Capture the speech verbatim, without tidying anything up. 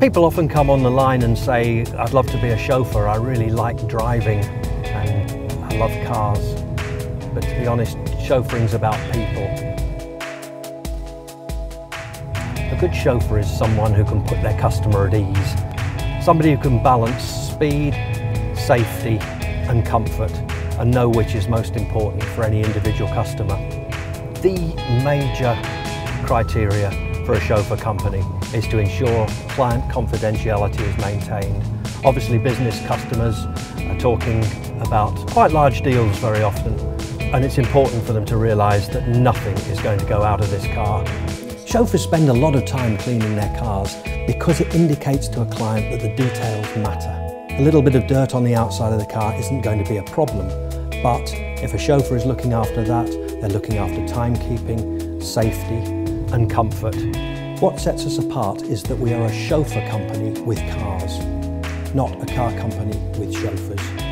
People often come on the line and say, I'd love to be a chauffeur, I really like driving and I love cars. But to be honest, chauffeuring's about people. A good chauffeur is someone who can put their customer at ease, somebody who can balance speed, safety and comfort and know which is most important for any individual customer. The major criteria for a chauffeur company is to ensure client confidentiality is maintained. Obviously, business customers are talking about quite large deals very often, and it's important for them to realise that nothing is going to go out of this car. Chauffeurs spend a lot of time cleaning their cars because it indicates to a client that the details matter. A little bit of dirt on the outside of the car isn't going to be a problem, but if a chauffeur is looking after that, they're looking after timekeeping, safety, and comfort. What sets us apart is that we are a chauffeur company with cars, not a car company with chauffeurs.